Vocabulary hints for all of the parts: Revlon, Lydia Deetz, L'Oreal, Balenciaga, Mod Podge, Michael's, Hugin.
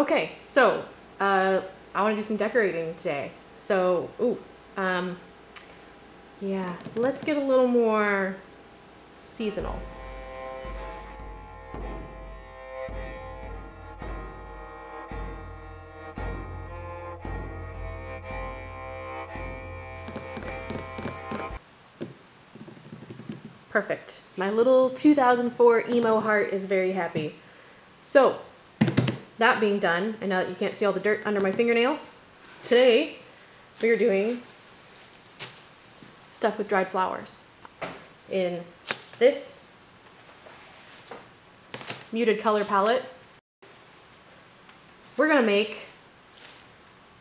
Okay, so I want to do some decorating today. So, yeah, let's get a little more seasonal. Perfect. My little 2004 emo heart is very happy. So, that being done, and now that you can't see all the dirt under my fingernails, today we are doing stuff with dried flowers in this muted color palette. We're gonna make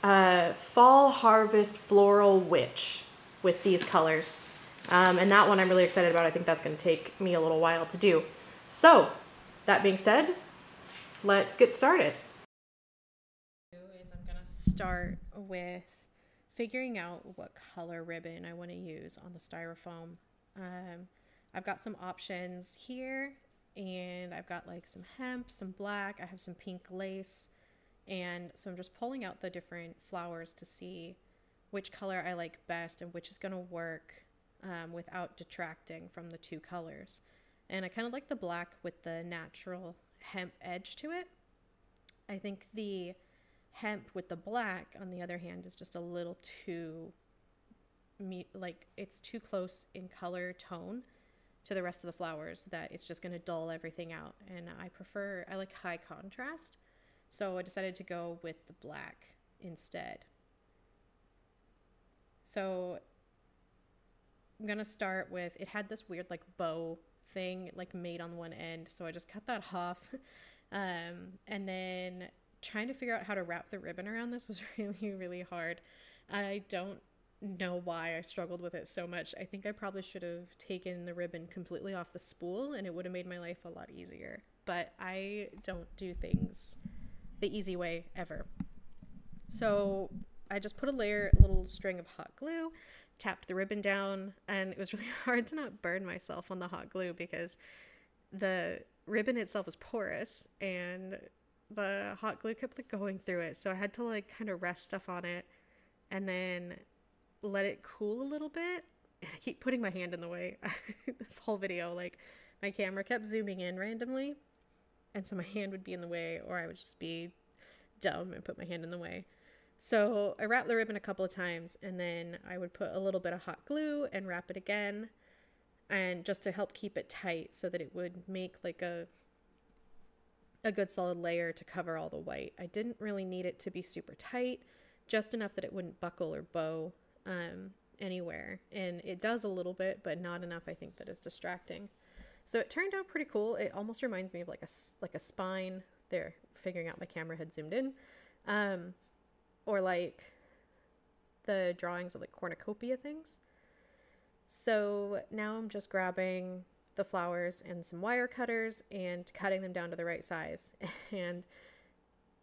a fall harvest floral witch with these colors. And that one I'm really excited about. I think that's going to take me a little while to do. So, that being said, let's get started. I'm going to start with figuring out what color ribbon I want to use on the styrofoam. I've got some options here, and I've got like some hemp, some black, I have some pink lace, and so I'm just pulling out the different flowers to see which color I like best and which is going to work without detracting from the two colors. And I kind of like the black with the natural hemp edge to it. I think the hemp with the black, on the other hand, is just a little too, like, it's too close in color tone to the rest of the flowers that it's just going to dull everything out. And I like high contrast. So I decided to go with the black instead. So I'm going to start with, it had this weird like bow thing like made on one end. So I just cut that off. And then trying to figure out how to wrap the ribbon around this was really, really hard. I don't know why I struggled with it so much. I think I probably should have taken the ribbon completely off the spool and it would have made my life a lot easier. But I don't do things the easy way ever. So I just put a little string of hot glue, tapped the ribbon down, and it was really hard to not burn myself on the hot glue because the ribbon itself was porous and the hot glue kept like going through it. So I had to like kind of rest stuff on it and then let it cool a little bit. And I keep putting my hand in the way this whole video. Like my camera kept zooming in randomly and so my hand would be in the way or I would just be dumb and put my hand in the way. So I wrapped the ribbon a couple of times and then I would put a little bit of hot glue and wrap it again, and just to help keep it tight so that it would make like a good solid layer to cover all the white. I didn't really need it to be super tight, just enough that it wouldn't buckle or bow anywhere. And it does a little bit, but not enough I think that is distracting. So it turned out pretty cool. It almost reminds me of like a spine. There, figuring out my camera had zoomed in. Or like the drawings of like cornucopia things. So now I'm just grabbing the flowers and some wire cutters and cutting them down to the right size. And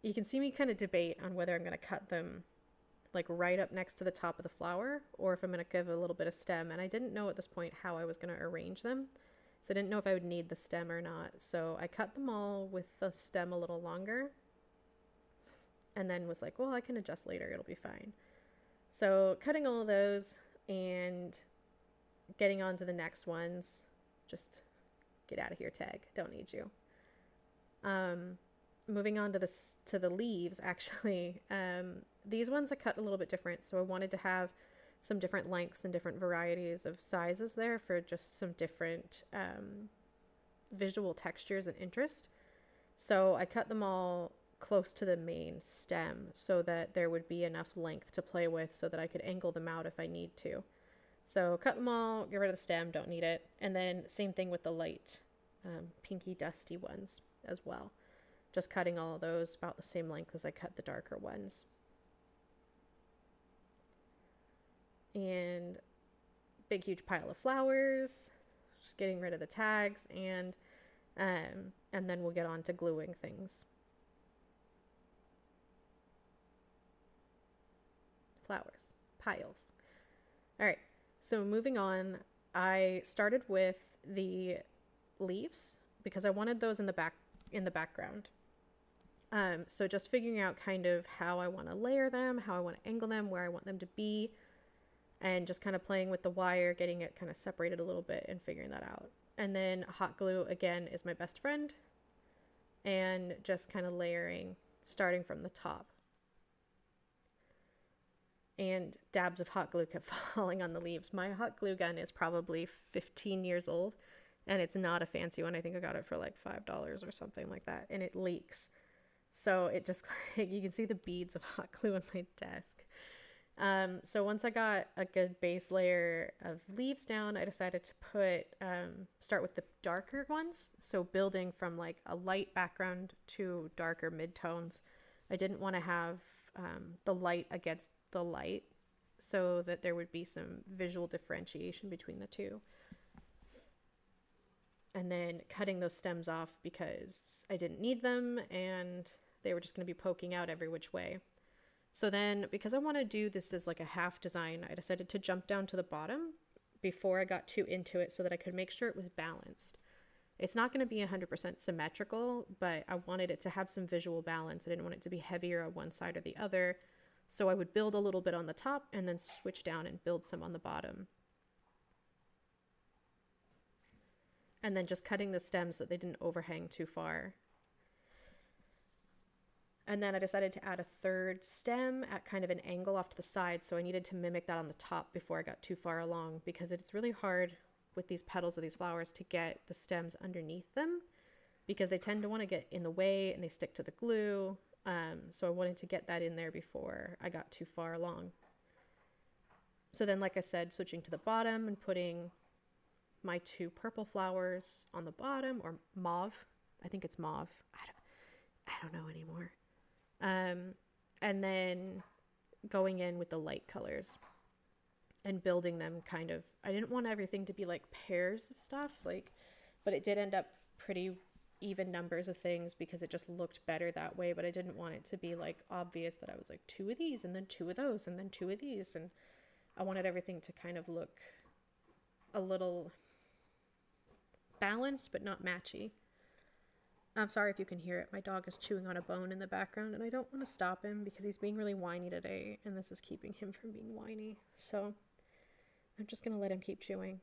you can see me kind of debate on whether I'm going to cut them like right up next to the top of the flower or if I'm going to give a little bit of stem. And I didn't know at this point how I was going to arrange them. So I didn't know if I would need the stem or not. So I cut them all with the stem a little longer. And then was like, well, I can adjust later. It'll be fine. So cutting all of those and getting on to the next ones. Just get out of here, tag. Don't need you. Moving on to the leaves, actually. These ones I cut a little bit different. So I wanted to have some different lengths and different varieties of sizes there for just some different visual textures and interest. So I cut them all close to the main stem so that there would be enough length to play with so that I could angle them out if I need to. So cut them all, get rid of the stem, don't need it. And then same thing with the light pinky dusty ones as well. Just cutting all of those about the same length as I cut the darker ones. And big huge pile of flowers, just getting rid of the tags, and then we'll get on to gluing things. Flowers, piles. All right, so moving on, I started with the leaves because I wanted those in the background. So just figuring out kind of how I want to layer them, how I want to angle them, where I want them to be, and just kind of playing with the wire, getting it kind of separated a little bit and figuring that out. And then hot glue again is my best friend, and just kind of layering, starting from the top. And dabs of hot glue kept falling on the leaves. My hot glue gun is probably 15 years old, and it's not a fancy one. I think I got it for like $5 or something like that, and it leaks. So it just, like, you can see the beads of hot glue on my desk. So once I got a good base layer of leaves down, I decided to put, start with the darker ones. So building from like a light background to darker midtones. I didn't want to have the light against the light, so that there would be some visual differentiation between the two. And then cutting those stems off because I didn't need them and they were just going to be poking out every which way. So then, because I want to do this as like a half design, I decided to jump down to the bottom before I got too into it so that I could make sure it was balanced. It's not going to be 100% symmetrical, but I wanted it to have some visual balance. I didn't want it to be heavier on one side or the other. So I would build a little bit on the top and then switch down and build some on the bottom. And then just cutting the stems so they didn't overhang too far. And then I decided to add a third stem at kind of an angle off to the side, so I needed to mimic that on the top before I got too far along, because it's really hard with these petals of these flowers to get the stems underneath them, because they tend to want to get in the way and they stick to the glue. So I wanted to get that in there before I got too far along. So then, like I said, switching to the bottom and putting my two purple flowers on the bottom, or mauve. I think it's mauve. I don't know anymore. And then going in with the light colors and building them kind of, I didn't want everything to be like pairs of stuff, like, but it did end up pretty even numbers of things because it just looked better that way. But I didn't want it to be like obvious that I was like two of these and then two of those and then two of these. And I wanted everything to kind of look a little balanced but not matchy. I'm sorry if you can hear it. My dog is chewing on a bone in the background, and I don't want to stop him because he's being really whiny today, and this is keeping him from being whiny. So I'm just going to let him keep chewing.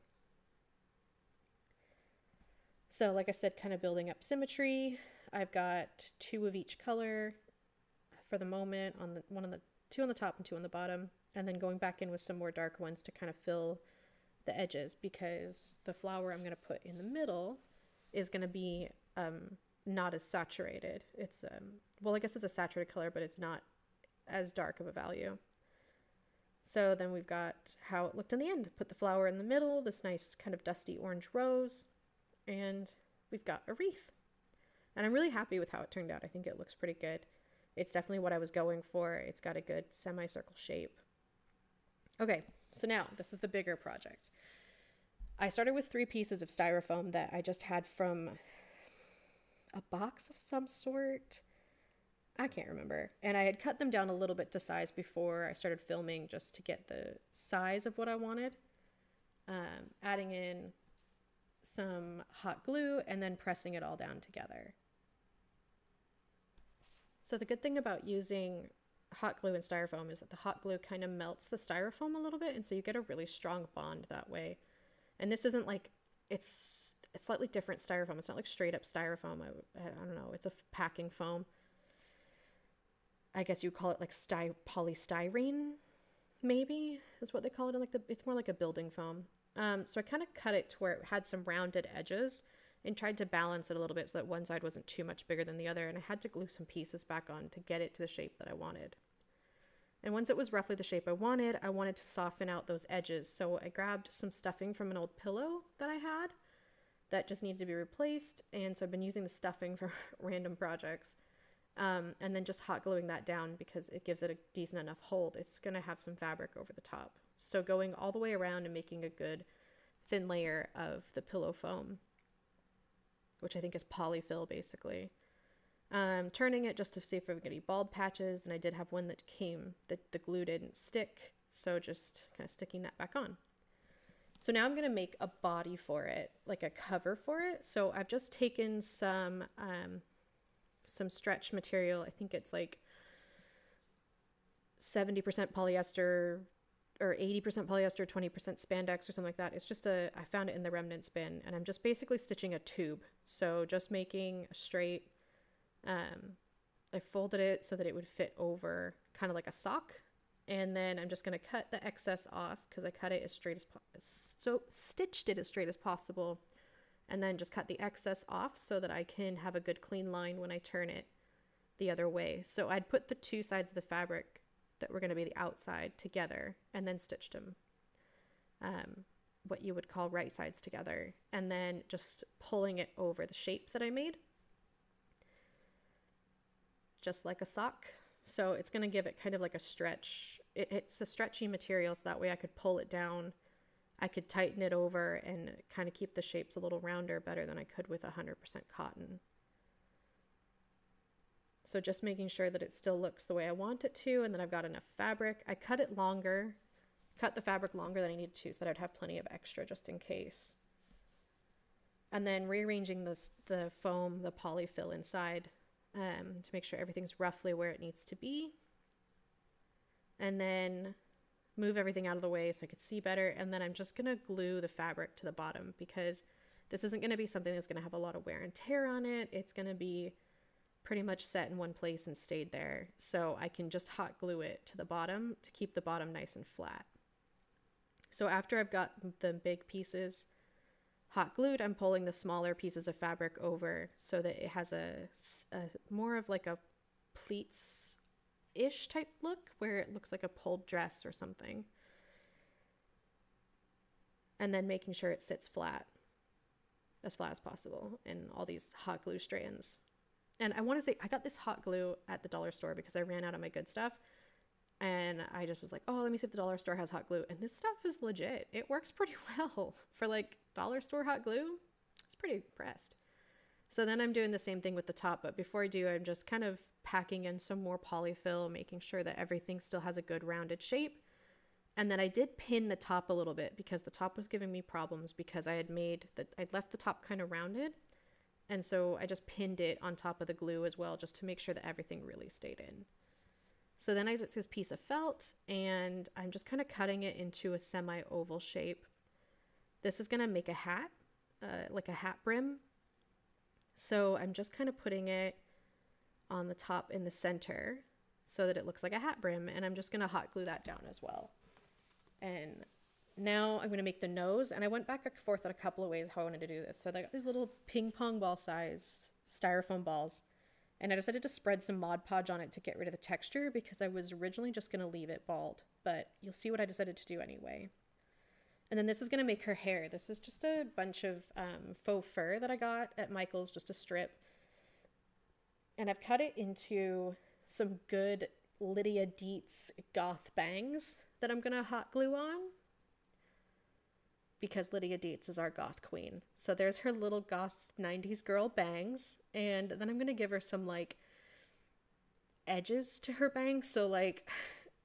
So like I said, kind of building up symmetry. I've got two of each color for the moment, on the one on the two on the top and two on the bottom, and then going back in with some more dark ones to kind of fill the edges, because the flower I'm going to put in the middle is going to be not as saturated. It's well, I guess it's a saturated color, but it's not as dark of a value. So then we've got how it looked in the end. Put the flower in the middle, this nice kind of dusty orange rose, and we've got a wreath. And I'm really happy with how it turned out. I think it looks pretty good. It's definitely what I was going for. It's got a good semicircle shape. Okay, so now this is the bigger project. I started with 3 pieces of styrofoam that I just had from a box of some sort. I can't remember. And I had cut them down a little bit to size before I started filming, just to get the size of what I wanted. Adding in some hot glue and then pressing it all down together. So the good thing about using hot glue and styrofoam is that the hot glue kind of melts the styrofoam a little bit, and so you get a really strong bond that way. And this isn't like, it's slightly different styrofoam. It's not like straight up styrofoam. I don't know, it's a packing foam. I guess you call it like polystyrene, maybe, is what they call it. Like it's more like a building foam. So I kind of cut it to where it had some rounded edges and tried to balance it a little bit so that one side wasn't too much bigger than the other, and I had to glue some pieces back on to get it to the shape that I wanted. And once it was roughly the shape I wanted to soften out those edges, so I grabbed some stuffing from an old pillow that I had that just needed to be replaced, and so I've been using the stuffing for random projects, and then just hot gluing that down because it gives it a decent enough hold. It's going to have some fabric over the top. So going all the way around and making a good thin layer of the pillow foam, which I think is polyfill basically. Turning it just to see if there were going to be bald patches, and I did have one that came, that the glue didn't stick, so just kind of sticking that back on. So now I'm going to make a body for it, like a cover for it. So I've just taken some some stretch material. I think it's like 70% polyester or 80% polyester, 20% spandex or something like that. It's just a, I found it in the remnants bin, and I'm just basically stitching a tube. So just making a straight, I folded it so that it would fit over kind of like a sock. And then I'm just going to cut the excess off because I cut it as straight as, so stitched it as straight as possible. And then just cut the excess off so that I can have a good clean line when I turn it the other way. So I'd put the two sides of the fabric that were going to be the outside together and then stitched them, what you would call right sides together. And then just pulling it over the shape that I made, just like a sock. So it's going to give it kind of like a stretch. It's a stretchy material, so that way I could pull it down. I could tighten it over and kind of keep the shapes a little rounder better than I could with 100% cotton. So just making sure that it still looks the way I want it to, and that I've got enough fabric. I cut it longer, cut the fabric longer than I needed to, so that I'd have plenty of extra just in case. And then rearranging this, the foam, the polyfill inside to make sure everything's roughly where it needs to be. And then move everything out of the way so I could see better. And then I'm just going to glue the fabric to the bottom, because this isn't going to be something that's going to have a lot of wear and tear on it. It's going to be pretty much set in one place and stayed there. So I can just hot glue it to the bottom to keep the bottom nice and flat. So after I've got the big pieces hot glued, I'm pulling the smaller pieces of fabric over so that it has a more of like a pleats ish type look, where it looks like a pulled dress or something. And then making sure it sits flat as possible in all these hot glue strands. And I want to say I got this hot glue at the dollar store because I ran out of my good stuff, and I just was like, oh, let me see if the dollar store has hot glue. And this stuff is legit. It works pretty well for like dollar store hot glue. I was pretty impressed. So then I'm doing the same thing with the top, but before I do, I'm just kind of packing in some more polyfill, making sure that everything still has a good rounded shape. And then I did pin the top a little bit because the top was giving me problems, because I had made that, I'd left the top kind of rounded. And so I just pinned it on top of the glue as well, just to make sure that everything really stayed in. So then I took this piece of felt, and I'm just kind of cutting it into a semi-oval shape. This is going to make a hat, like a hat brim. So I'm just kind of putting it on the top in the center so that it looks like a hat brim. And I'm just going to hot glue that down as well. And now I'm going to make the nose. And I went back and forth on a couple of ways how I wanted to do this. So I got these little ping pong ball size styrofoam balls. And I decided to spread some Mod Podge on it to get rid of the texture, because I was originally just going to leave it bald. But you'll see what I decided to do anyway. And then this is going to make her hair. This is just a bunch of faux fur that I got at Michael's, just a strip. And I've cut it into some good Lydia Deetz goth bangs that I'm going to hot glue on, because Lydia Deetz is our goth queen. So there's her little goth 90s girl bangs. And then I'm going to give her some like edges to her bangs. So like,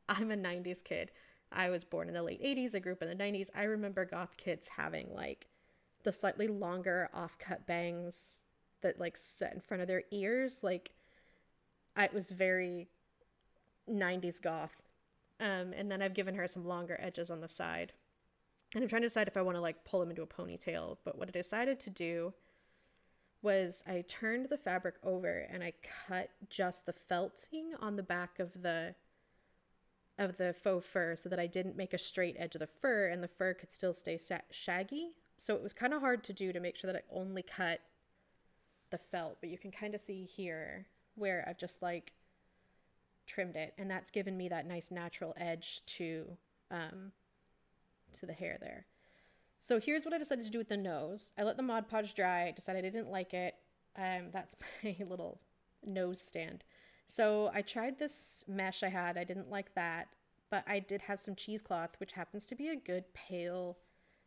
I'm a 90s kid. I was born in the late 80s. I grew up in the 90s. I remember goth kids having like the slightly longer offcut bangs that like set in front of their ears. Like, it was very 90s goth. And then I've given her some longer edges on the side. And I'm trying to decide if I want to like pull them into a ponytail. But what I decided to do was I turned the fabric over and I cut just the felting on the back of the faux fur, so that I didn't make a straight edge of the fur, and the fur could still stay shaggy. So it was kind of hard to do, to make sure that I only cut the felt, but you can kind of see here where I've just like trimmed it, and that's given me that nice natural edge to the hair there. So here's what I decided to do with the nose. I let the Mod Podge dry. I decided I didn't like it. That's my little nose stand. So I tried this mesh I had. I didn't like that, but I did have some cheesecloth, which happens to be a good pale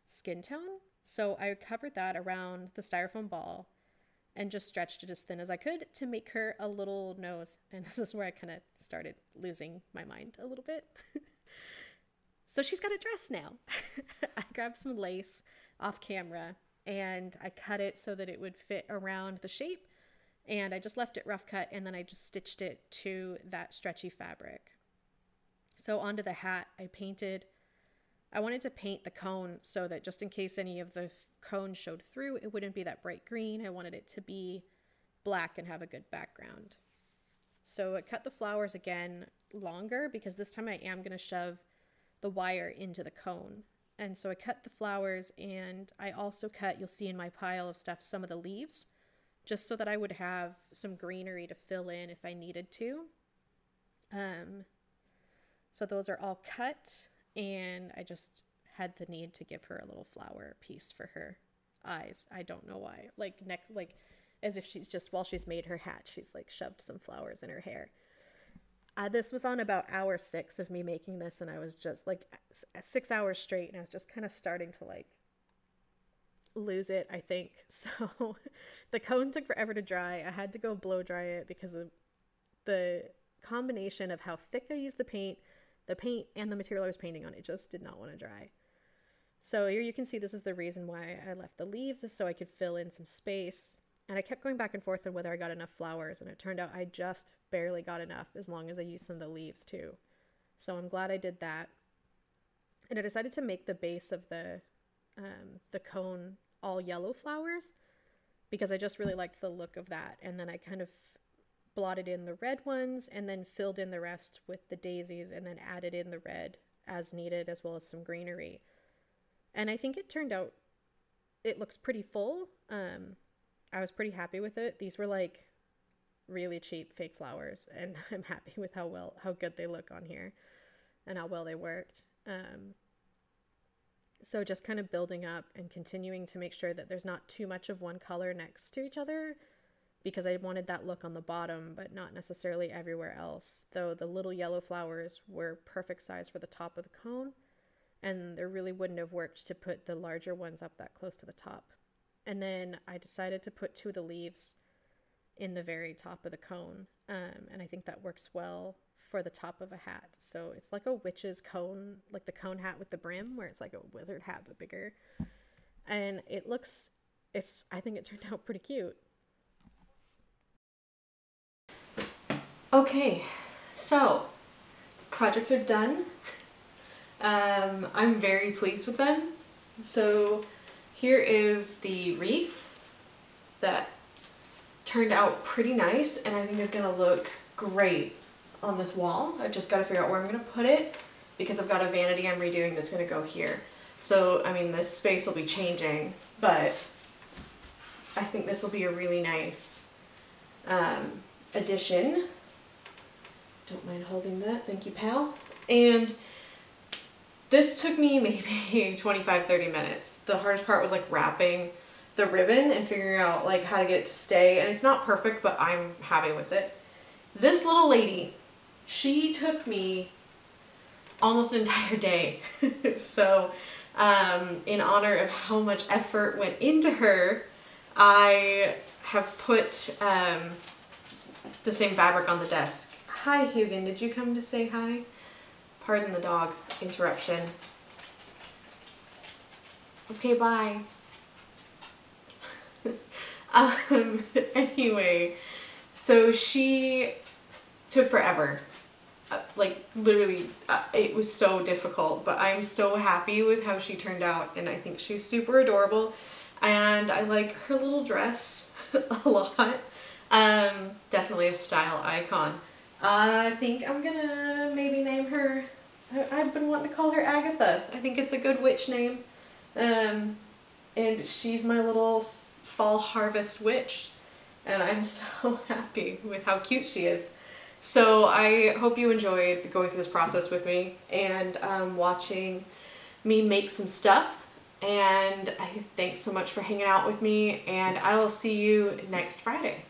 skin tone. So I covered that around the styrofoam ball and just stretched it as thin as I could to make her a little nose. And this is where I kind of started losing my mind a little bit. So she's got a dress now. I grabbed some lace off camera and I cut it so that it would fit around the shape. and I just left it rough cut, and then I just stitched it to that stretchy fabric. So onto the hat, I wanted to paint the cone so that just in case any of the cone showed through, it wouldn't be that bright green. I wanted it to be black and have a good background. So I cut the flowers again longer, because this time I am going to shove the wire into the cone. And so I cut the flowers, and I also cut, you'll see in my pile of stuff, some of the leaves, just so that I would have some greenery to fill in if I needed to. So those are all cut, and I just had the need to give her a little flower piece for her eyes. I don't know why. Like as if she's just, while she's made her hat, she's like shoved some flowers in her hair. This was on about hour 6 of me making this, and I was just like 6 hours straight, and I was just kind of starting to like lose it, I think. So the cone took forever to dry. I had to go blow dry it because the combination of how thick I used the paint and the material I was painting on, it just did not want to dry. So here you can see this is the reason why I left the leaves, is so I could fill in some space. And I kept going back and forth on whether I got enough flowers, and it turned out I just barely got enough, as long as I used some of the leaves too. So I'm glad I did that. And I decided to make the base of the cone all yellow flowers, because I just really liked the look of that. And then I kind of blotted in the red ones, and then filled in the rest with the daisies, and then added in the red as needed, as well as some greenery. And I think it turned out, it looks pretty full. I was pretty happy with it. These were like really cheap fake flowers, and I'm happy with how good they look on here and how well they worked. So just kind of building up and continuing to make sure that there's not too much of one color next to each other, because I wanted that look on the bottom, but not necessarily everywhere else. Though the little yellow flowers were perfect size for the top of the cone, and there really wouldn't have worked to put the larger ones up that close to the top. And then I decided to put 2 of the leaves in the very top of the cone. And I think that works well for the top of a hat. So it's like a witch's cone, like the cone hat with the brim, where it's like a wizard hat, but bigger. And it looks, I think it turned out pretty cute. Okay, so projects are done. I'm very pleased with them. So here is the wreath that turned out pretty nice, and I think is going to look great on this wall. I've just got to figure out where I'm going to put it, because I've got a vanity I'm redoing that's going to go here. So, I mean, this space will be changing, but I think this will be a really nice addition. Don't mind holding that. Thank you, pal. And this took me maybe 25-30 minutes. The hardest part was like wrapping the ribbon and figuring out like how to get it to stay, and it's not perfect, but I'm happy with it. This little lady, she took me almost an entire day. So in honor of how much effort went into her, I have put the same fabric on the desk. Hi Hugin, did you come to say hi? Pardon the dog interruption. Okay, bye. Anyway, so she took forever. Like literally, it was so difficult, but I'm so happy with how she turned out, and I think she's super adorable, and I like her little dress a lot. Definitely a style icon. I think I'm gonna maybe name her, I've been wanting to call her Agatha. I think it's a good witch name. And she's my little fall harvest witch, and I'm so happy with how cute she is. So I hope you enjoyed going through this process with me, and watching me make some stuff. And thanks so much for hanging out with me, and I will see you next Friday.